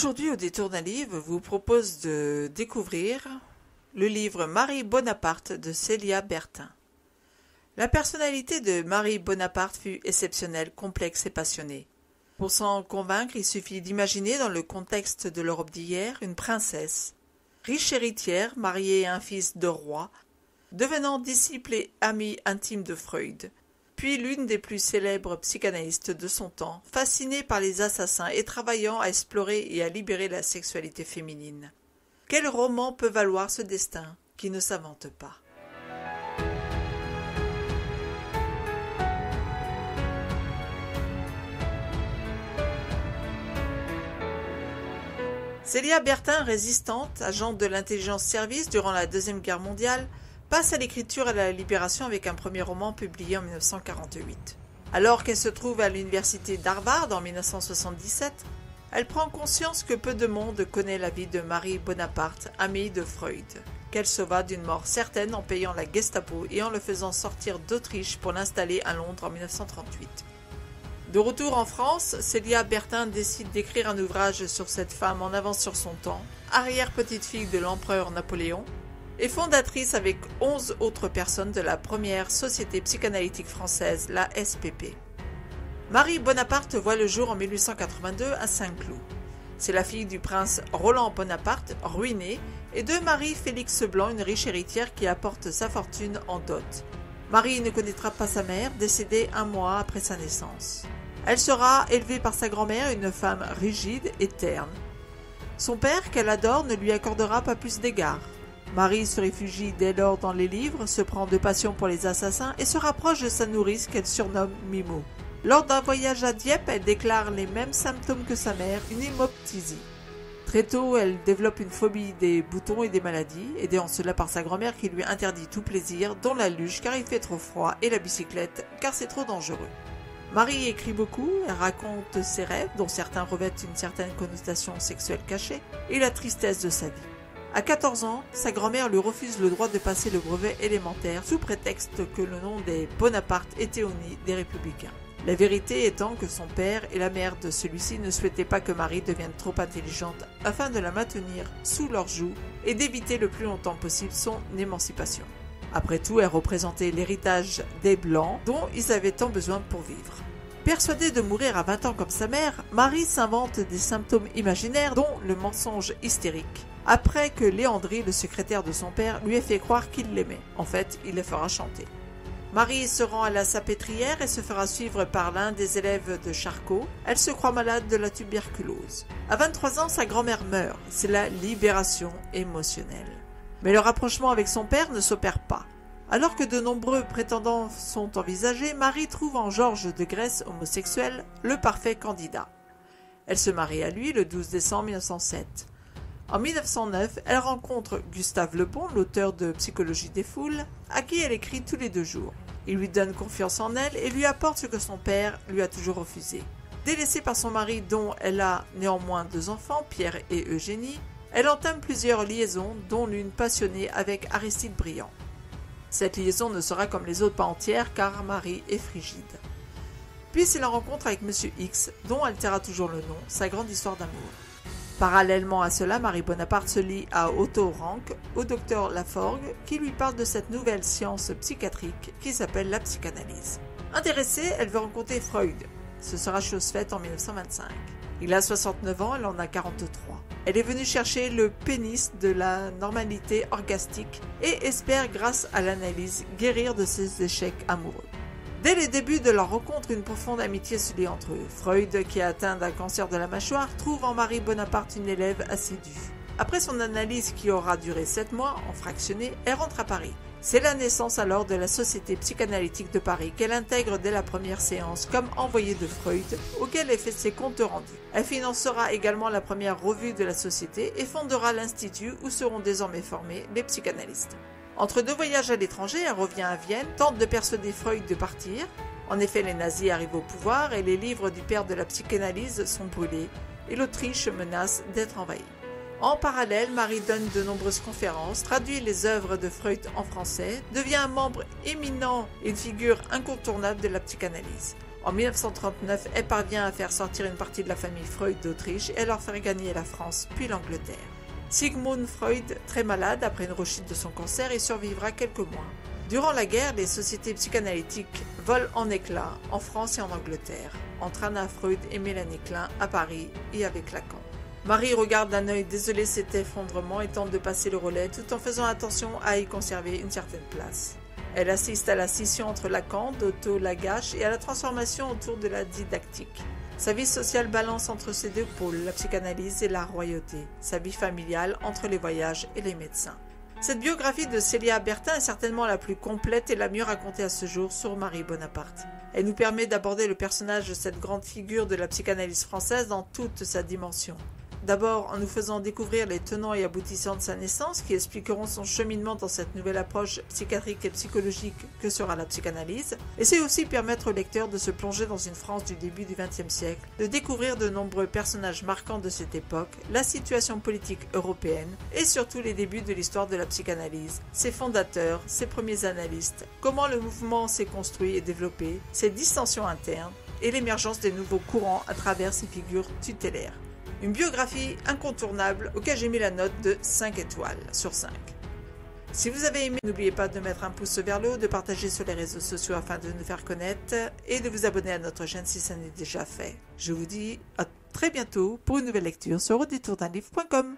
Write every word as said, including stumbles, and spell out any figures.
Aujourd'hui, au détour d'un livre, vous propose de découvrir le livre Marie Bonaparte de Célia Bertin. La personnalité de Marie Bonaparte fut exceptionnelle, complexe et passionnée. Pour s'en convaincre, il suffit d'imaginer dans le contexte de l'Europe d'hier une princesse, riche héritière, mariée à un fils de roi, devenant disciple et amie intime de Freud, puis l'une des plus célèbres psychanalystes de son temps, fascinée par les assassins et travaillant à explorer et à libérer la sexualité féminine. Quel roman peut valoir ce destin qui ne s'invente pas ? Célia Bertin, résistante, agente de l'intelligence service durant la Deuxième Guerre mondiale, passe à l'écriture et à la libération avec un premier roman publié en mille neuf cent quarante-huit. Alors qu'elle se trouve à l'université d'Harvard en mille neuf cent soixante-dix-sept, elle prend conscience que peu de monde connaît la vie de Marie Bonaparte, amie de Freud, qu'elle sauva d'une mort certaine en payant la Gestapo et en le faisant sortir d'Autriche pour l'installer à Londres en mille neuf cent trente-huit. De retour en France, Célia Bertin décide d'écrire un ouvrage sur cette femme en avance sur son temps, arrière-petite-fille de l'empereur Napoléon, et fondatrice avec onze autres personnes de la première société psychanalytique française, la S P P. Marie Bonaparte voit le jour en mille huit cent quatre-vingt-deux à Saint-Cloud. C'est la fille du prince Roland Bonaparte, ruiné, et de Marie Félix Blanc, une riche héritière qui apporte sa fortune en dot. Marie ne connaîtra pas sa mère, décédée un mois après sa naissance. Elle sera élevée par sa grand-mère, une femme rigide et terne. Son père, qu'elle adore, ne lui accordera pas plus d'égards. Marie se réfugie dès lors dans les livres, se prend de passion pour les assassins et se rapproche de sa nourrice qu'elle surnomme Mimo. Lors d'un voyage à Dieppe, elle déclare les mêmes symptômes que sa mère, une hémoptysie. Très tôt, elle développe une phobie des boutons et des maladies, aidée en cela par sa grand-mère qui lui interdit tout plaisir, dont la luge car il fait trop froid et la bicyclette car c'est trop dangereux. Marie écrit beaucoup, elle raconte ses rêves dont certains revêtent une certaine connotation sexuelle cachée et la tristesse de sa vie. À quatorze ans, sa grand-mère lui refuse le droit de passer le brevet élémentaire sous prétexte que le nom des Bonaparte était au nid des républicains. La vérité étant que son père et la mère de celui-ci ne souhaitaient pas que Marie devienne trop intelligente afin de la maintenir sous leur joug et d'éviter le plus longtemps possible son émancipation. Après tout, elle représentait l'héritage des Blancs dont ils avaient tant besoin pour vivre. Persuadée de mourir à vingt ans comme sa mère, Marie s'invente des symptômes imaginaires dont le mensonge hystérique, après que Léandri, le secrétaire de son père, lui ait fait croire qu'il l'aimait. En fait, il la fera chanter. Marie se rend à la Salpêtrière et se fera suivre par l'un des élèves de Charcot. Elle se croit malade de la tuberculose. À vingt-trois ans, sa grand-mère meurt. C'est la libération émotionnelle. Mais le rapprochement avec son père ne s'opère pas. Alors que de nombreux prétendants sont envisagés, Marie trouve en Georges de Grèce, homosexuel, le parfait candidat. Elle se marie à lui le douze décembre mille neuf cent sept. En mille neuf cent neuf, elle rencontre Gustave Le Bon, l'auteur de Psychologie des foules, à qui elle écrit tous les deux jours. Il lui donne confiance en elle et lui apporte ce que son père lui a toujours refusé. Délaissée par son mari dont elle a néanmoins deux enfants, Pierre et Eugénie, elle entame plusieurs liaisons, dont l'une passionnée avec Aristide Briand. Cette liaison ne sera comme les autres pas entière car Marie est frigide. Puis c'est la rencontre avec Monsieur X, dont elle taira toujours le nom, sa grande histoire d'amour. Parallèlement à cela, Marie Bonaparte se lie à Otto Rank, au docteur Laforgue, qui lui parle de cette nouvelle science psychiatrique qui s'appelle la psychanalyse. Intéressée, elle veut rencontrer Freud. Ce sera chose faite en mille neuf cent vingt-cinq. Il a soixante-neuf ans, elle en a quarante-trois. Elle est venue chercher le pénis de la normalité orgastique et espère, grâce à l'analyse, guérir de ses échecs amoureux. Dès les débuts de leur rencontre, une profonde amitié se lie entre eux. Freud, qui est atteint d'un cancer de la mâchoire, trouve en Marie Bonaparte une élève assidue. Après son analyse qui aura duré sept mois, en fractionné, elle rentre à Paris. C'est la naissance alors de la Société psychanalytique de Paris qu'elle intègre dès la première séance comme envoyée de Freud, auquel elle fait ses comptes rendus. Elle financera également la première revue de la Société et fondera l'Institut où seront désormais formés les psychanalystes. Entre deux voyages à l'étranger, elle revient à Vienne, tente de persuader Freud de partir. En effet, les nazis arrivent au pouvoir et les livres du père de la psychanalyse sont brûlés et l'Autriche menace d'être envahie. En parallèle, Marie donne de nombreuses conférences, traduit les œuvres de Freud en français, devient un membre éminent et une figure incontournable de la psychanalyse. En mille neuf cent trente-neuf, elle parvient à faire sortir une partie de la famille Freud d'Autriche et à leur faire gagner la France, puis l'Angleterre. Sigmund Freud, très malade après une rechute de son cancer, y survivra quelques mois. Durant la guerre, les sociétés psychanalytiques volent en éclats en France et en Angleterre, entre Anna Freud et Mélanie Klein à Paris et avec Lacan. Marie regarde d'un œil désolé cet effondrement et tente de passer le relais tout en faisant attention à y conserver une certaine place. Elle assiste à la scission entre Lacan, Dotto, Lagache et à la transformation autour de la didactique. Sa vie sociale balance entre ces deux pôles, la psychanalyse et la royauté. Sa vie familiale entre les voyages et les médecins. Cette biographie de Célia Bertin est certainement la plus complète et la mieux racontée à ce jour sur Marie Bonaparte. Elle nous permet d'aborder le personnage de cette grande figure de la psychanalyse française dans toute sa dimension. D'abord en nous faisant découvrir les tenants et aboutissants de sa naissance qui expliqueront son cheminement dans cette nouvelle approche psychiatrique et psychologique que sera la psychanalyse, et c'est aussi permettre au lecteur de se plonger dans une France du début du vingtième siècle, de découvrir de nombreux personnages marquants de cette époque, la situation politique européenne et surtout les débuts de l'histoire de la psychanalyse, ses fondateurs, ses premiers analystes, comment le mouvement s'est construit et développé, ses dissensions internes et l'émergence des nouveaux courants à travers ses figures tutélaires. Une biographie incontournable auquel j'ai mis la note de cinq étoiles sur cinq. Si vous avez aimé, n'oubliez pas de mettre un pouce vers le haut, de partager sur les réseaux sociaux afin de nous faire connaître et de vous abonner à notre chaîne si ça n'est déjà fait. Je vous dis à très bientôt pour une nouvelle lecture sur au détour d'un livre point com.